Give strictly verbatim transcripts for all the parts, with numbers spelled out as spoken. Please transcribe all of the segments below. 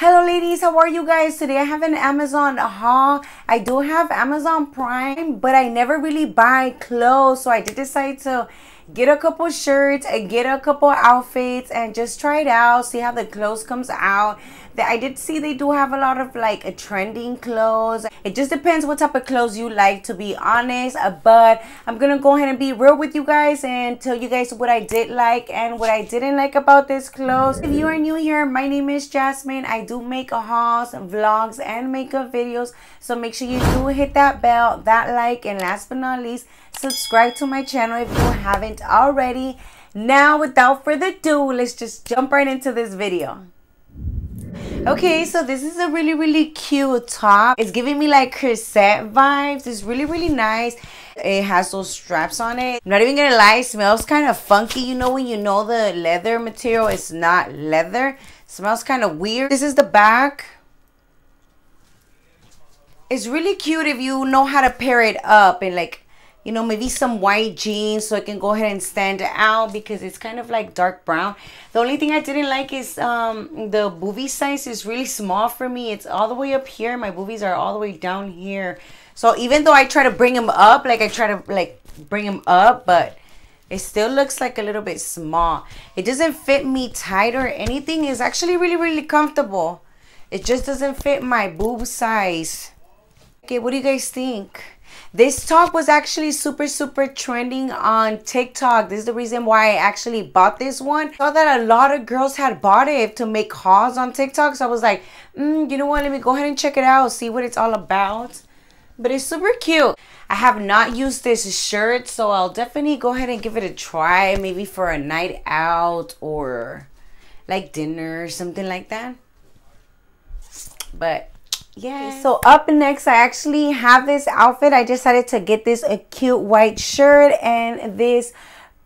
Hello ladies, how are you guys? Today I have an Amazon haul. I do have Amazon Prime, but I never really buy clothes, so I did decide to get a couple shirts and get a couple outfits and just try it out, see how the clothes comes out. That I did see they do have a lot of like a trending clothes. It just depends what type of clothes you like, to be honest, but I'm gonna go ahead and be real with you guys and tell you guys what I did like and what I didn't like about this clothes. If you are new here, my name is Jasmine. I do make hauls, vlogs, and makeup videos, so make sure you do hit that bell, that like, and last but not least, subscribe to my channel if you haven't already. Now without further ado, let's just jump right into this video. Okay, so this is a really really cute top. It's giving me like corset vibes. It's really really nice. It has those straps on it. I'm not even gonna lie, it smells kind of funky. You know when you know the leather material is not leather, it smells kind of weird. This is the back. It's really cute if you know how to pair it up and like, you know, maybe some white jeans so it can go ahead and stand out because it's kind of like dark brown. The only thing I didn't like is um, the boobie size is really small for me. It's all the way up here. My boobies are all the way down here. So even though I try to bring them up, like I try to like bring them up, but it still looks like a little bit small. It doesn't fit me tight or anything. It's actually really, really comfortable. It just doesn't fit my boob size. Okay, what do you guys think? This top was actually super super trending on TikTok. This is the reason why I actually bought this one. I saw that a lot of girls had bought it to make hauls on TikTok, so I was like, mm, you know what, let me go ahead and check it out, see what it's all about. But it's super cute. I have not used this shirt, so I'll definitely go ahead and give it a try, maybe for a night out or like dinner or something like that. But yeah. So up next, I actually have this outfit. I decided to get this a cute white shirt and this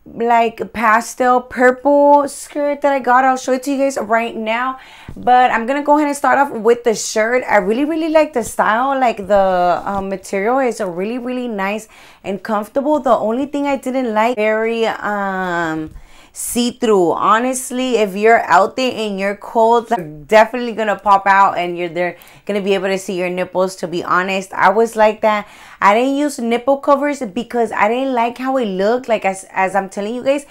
like pastel purple skirt that I got. I'll show it to you guys right now, but I'm gonna go ahead and start off with the shirt. I really really like the style, like the um, material is really really nice and comfortable. The only thing I didn't like, very um see-through. Honestly, if you're out there and you're cold, you're definitely gonna pop out and you're there gonna be able to see your nipples. To be honest, I was like that. I didn't use nipple covers because I didn't like how it looked. Like as, as I'm telling you guys,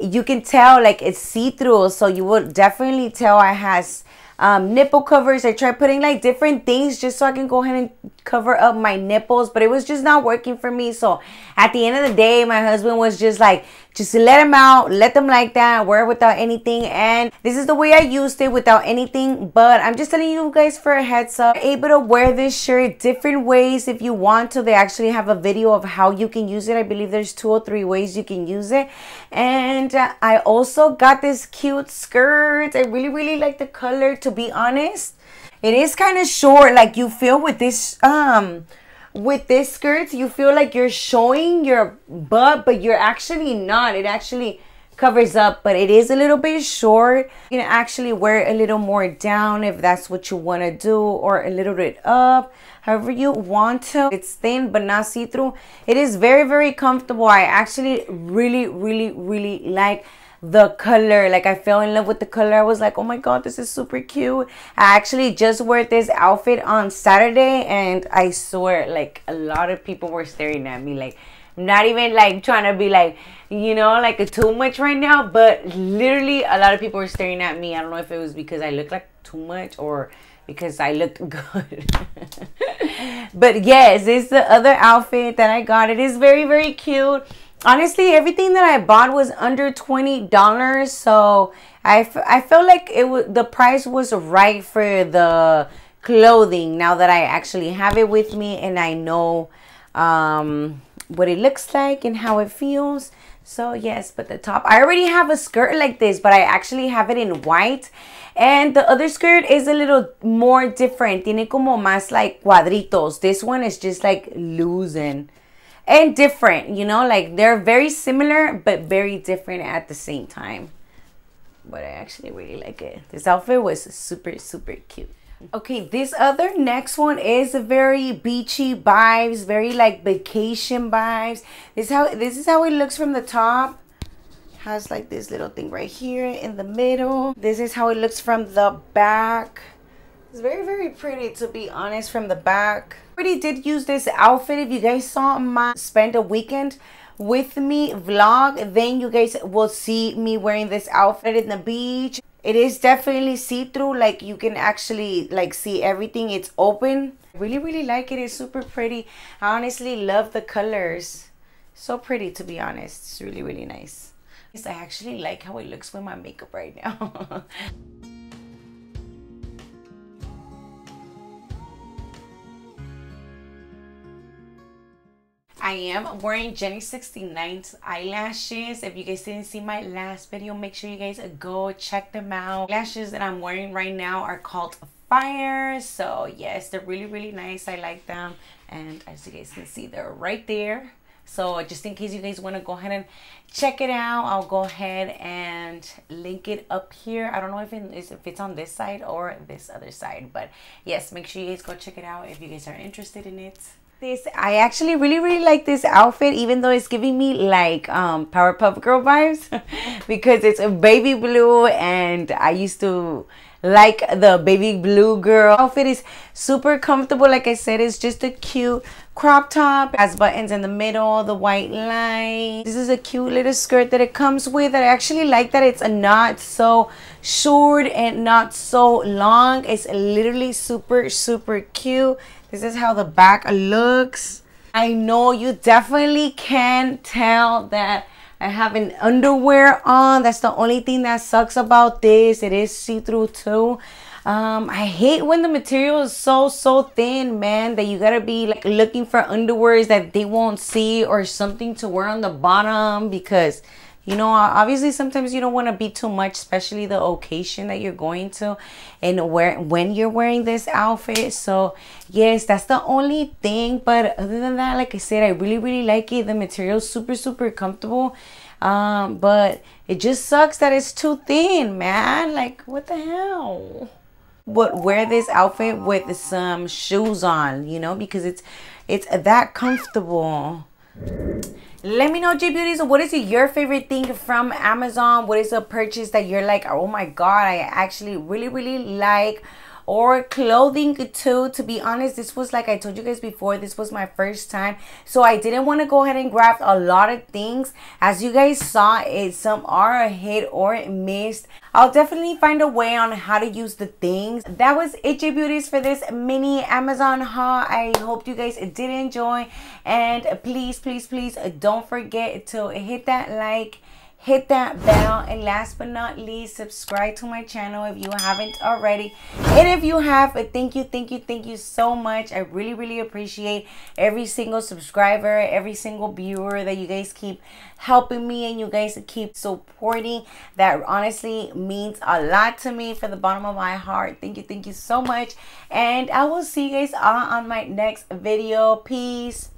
you can tell like it's see-through, so you will definitely tell I has um nipple covers. I tried putting like different things just so I can go ahead and cover up my nipples, but it was just not working for me. So at the end of the day, my husband was just like, just let them out, let them like that, wear without anything. And this is the way I used it, without anything. But I'm just telling you guys for a heads up, you're able to wear this shirt different ways if you want to. They actually have a video of how you can use it. I believe there's two or three ways you can use it. And I also got this cute skirt. I really really like the color, to be honest. It is kind of short, like you feel with this um with this skirt, you feel like you're showing your butt, but you're actually not. It actually covers up, but it is a little bit short. You can actually wear it a little more down if that's what you want to do, or a little bit up, however you want to. It's thin but not see-through. It is very very comfortable. I actually really really really like the color. Like I fell in love with the color. I was like, oh my god, this is super cute. I actually just wore this outfit on Saturday and I swear, like a lot of people were staring at me. Like, not even like trying to be like, you know, like too much right now, but literally a lot of people were staring at me. I don't know if it was because I look like too much or because I look good. But yes, it's the other outfit that I got. It is very very cute. Honestly, everything that I bought was under twenty dollars, so I, f I feel like it was, the price was right for the clothing now that I actually have it with me and I know um, what it looks like and how it feels. So yes, but the top, I already have a skirt like this, but I actually have it in white. And the other skirt is a little more different. Tiene como más like cuadritos. This one is just like loose and and different, you know, like they're very similar but very different at the same time. But I actually really like it. This outfit was super super cute. Okay, this other next one is a very beachy vibes, very like vacation vibes. This how this is how it looks from the top. Has like this little thing right here in the middle. This is how it looks from the back. It's very, very pretty, to be honest, from the back. I already did use this outfit. If you guys saw my spend a weekend with me vlog, then you guys will see me wearing this outfit in the beach. It is definitely see-through, like you can actually like see everything. It's open. Really, really like it. It's super pretty. I honestly love the colors. So pretty, to be honest. It's really, really nice. I actually like how it looks with my makeup right now. I am wearing Jenny sixty-nine's eyelashes. If you guys didn't see my last video, make sure you guys go check them out. Lashes that I'm wearing right now are called Fire. So yes, they're really, really nice. I like them. And as you guys can see, they're right there. So just in case you guys want to go ahead and check it out, I'll go ahead and link it up here. I don't know if it is, if it's on this side or this other side. But yes, make sure you guys go check it out if you guys are interested in it. This I actually really really like this outfit, even though it's giving me like um Powerpuff Girl vibes because it's a baby blue, and I used to like the baby blue girl. Outfit is super comfortable. Like I said, it's just a cute crop top. It has buttons in the middle, the white line. This is a cute little skirt that it comes with. I actually like that it's not so short and not so long. It's literally super super cute. This is how the back looks. I know you definitely can tell that I have an underwear on. That's the only thing that sucks about this. It is see-through too. Um, I hate when the material is so, so thin, man, that you gotta be like looking for underwears that they won't see or something to wear on the bottom because, you know, obviously sometimes you don't want to be too much, especially the occasion that you're going to and where when you're wearing this outfit. So yes, that's the only thing. But other than that, like I said, I really, really like it. The material's super, super comfortable. Um, but it just sucks that it's too thin, man. Like, what the hell? Would wear this outfit with some shoes on, you know, because it's it's that comfortable. Let me know, JBeauty's, what is your favorite thing from Amazon? What is a purchase that you're like, oh my god, I actually really really like? Or clothing too, to be honest. This was, like I told you guys before, this was my first time, so I didn't want to go ahead and grab a lot of things. As you guys saw, it some are a hit or a miss. I'll definitely find a way on how to use the things. That was it, JBeauty's, for this mini Amazon haul. I hope you guys did enjoy, and please please please don't forget to hit that like, hit that bell, and last but not least, subscribe to my channel if you haven't already. And if you have, thank you thank you thank you so much. I really really appreciate every single subscriber, every single viewer that you guys keep helping me and you guys keep supporting. That honestly means a lot to me from the bottom of my heart. Thank you thank you so much, and I will see you guys all on my next video. Peace.